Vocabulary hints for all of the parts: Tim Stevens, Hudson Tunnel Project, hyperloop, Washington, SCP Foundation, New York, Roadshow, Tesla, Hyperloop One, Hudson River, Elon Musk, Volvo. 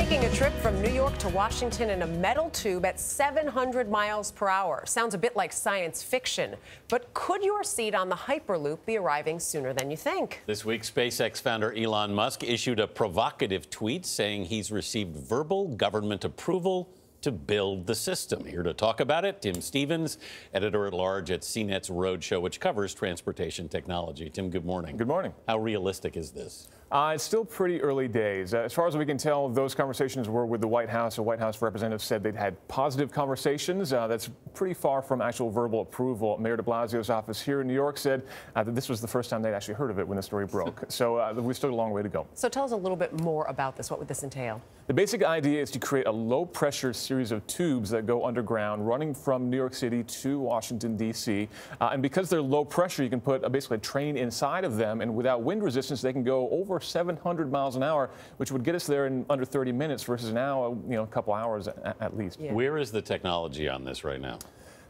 taking a trip from New York to Washington in a metal tube at 700 miles per hour. Sounds a bit like science fiction, but could your seat on the Hyperloop be arriving sooner than you think? This week, SpaceX founder Elon Musk issued a provocative tweet saying he's received verbal government approval to build the system. Here to talk about it, Tim Stevens, editor-at-large at CNET's Roadshow, which covers transportation technology. Tim, good morning. Good morning. How realistic is this? It's still pretty early days. As far as we can tell, those conversations were with the White House. The White House representative said they'd had positive conversations. That's pretty far from actual verbal approval. Mayor de Blasio's office here in New York said that this was the first time they'd actually heard of it when the story broke. So we've still a long way to go. So tell us a little bit more about this. What would this entail? The basic idea is to create a low-pressure series of tubes that go underground, running from New York City to Washington, D.C. And because they're low pressure, you can put basically a train inside of them, and without wind resistance, they can go over 700 miles an hour, which would get us there in under 30 minutes versus now, you know, a couple hours at least. Yeah. Where is the technology on this right now?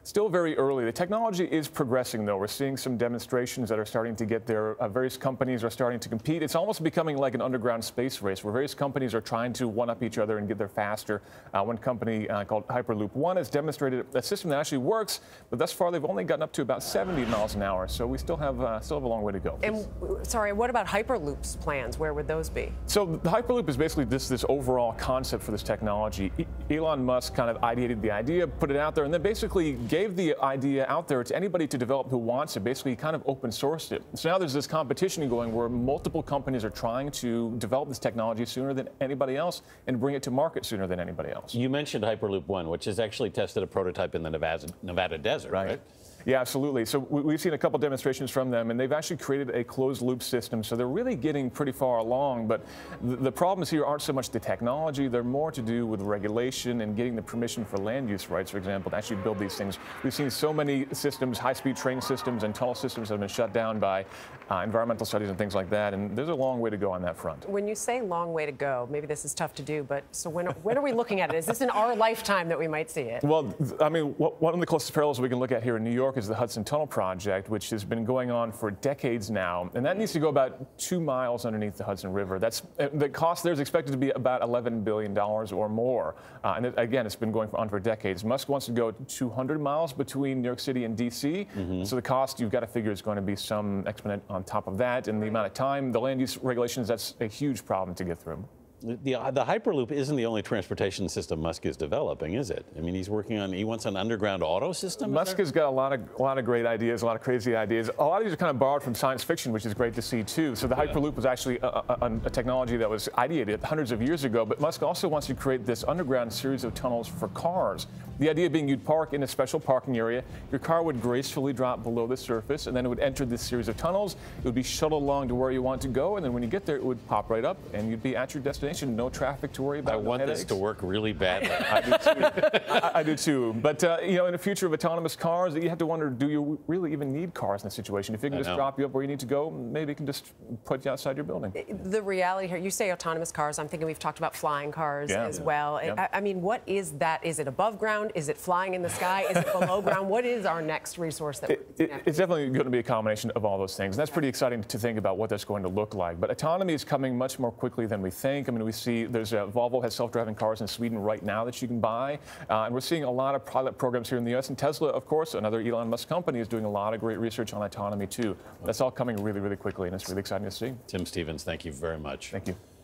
Still very early. The technology is progressing, though. We're seeing some demonstrations that are starting to get there. Various companies are starting to compete. It's almost becoming like an underground space race where various companies are trying to one-up each other and get there faster. One company called Hyperloop One has demonstrated a system that actually works, but thus far they've only gotten up to about 70 miles an hour, so we still have a long way to go. And, sorry, what about Hyperloop's plans? Where would those be? So the Hyperloop is basically this overall concept for this technology. Elon Musk kind of ideated the idea, put it out there, and then basically gave the idea out there to anybody to develop who wants it, basically kind of open sourced it. So now there's this competition going where multiple companies are trying to develop this technology sooner than anybody else and bring it to market sooner than anybody else. You mentioned Hyperloop One, which has actually tested a prototype in the Nevada desert, right? Yeah, absolutely. So we've seen a couple demonstrations from them, and they've actually created a closed-loop system, so they're really getting pretty far along. But the problems here aren't so much the technology. They're more to do with regulation and getting the permission for land use rights, for example, to actually build these things. We've seen so many systems, high-speed train systems and tunnel systems that have been shut down by environmental studies and things like that, and there's a long way to go on that front. When you say long way to go, maybe this is tough to do, but so when are we looking at it? Is this in our lifetime that we might see it? Well, I mean, one of the closest parallels we can look at here in New York is the Hudson Tunnel Project, which has been going on for decades now, and that needs to go about 2 miles underneath the Hudson River. That's the cost there is expected to be about $11 billion or more, and again, it's been going on for decades. Musk wants to go 200 miles between New York City and D.C., so the cost, you've got to figure, is going to be some exponent on top of that, and the amount of time, the land use regulations, that's a huge problem to get through. The Hyperloop isn't the only transportation system Musk is developing, is it? I mean, he's working on, he wants an underground auto system? Musk has got a lot of great ideas, a lot of crazy ideas. A lot of these are kind of borrowed from science fiction, which is great to see, too. So the Hyperloop was actually a technology that was ideated hundreds of years ago, but Musk also wants to create this underground series of tunnels for cars. The idea being you'd park in a special parking area, your car would gracefully drop below the surface, and then it would enter this series of tunnels. It would be shuttled along to where you want to go, and then when you get there, it would pop right up, and you'd be at your destination. No traffic to worry about. I want this to work really badly. I do too. I do too. But you know, in the future of autonomous cars, you have to wonder: do you really even need cars in this situation? If it can just drop you up where you need to go, maybe it can just put you outside your building. The reality here, you say autonomous cars. I'm thinking we've talked about flying cars as well. Yeah. I mean, what is that? Is it above ground? Is it flying in the sky? Is it below ground? What is our next resource? That it's definitely going to be a combination of all those things. And that's pretty exciting to think about what that's going to look like. But autonomy is coming much more quickly than we think. I mean, we see there's Volvo has self-driving cars in Sweden right now that you can buy, and we're seeing a lot of pilot programs here in the U.S. And Tesla, of course, another Elon Musk company, is doing a lot of great research on autonomy too. That's all coming really, really quickly, and it's really exciting to see. Tim Stevens, thank you very much. Thank you.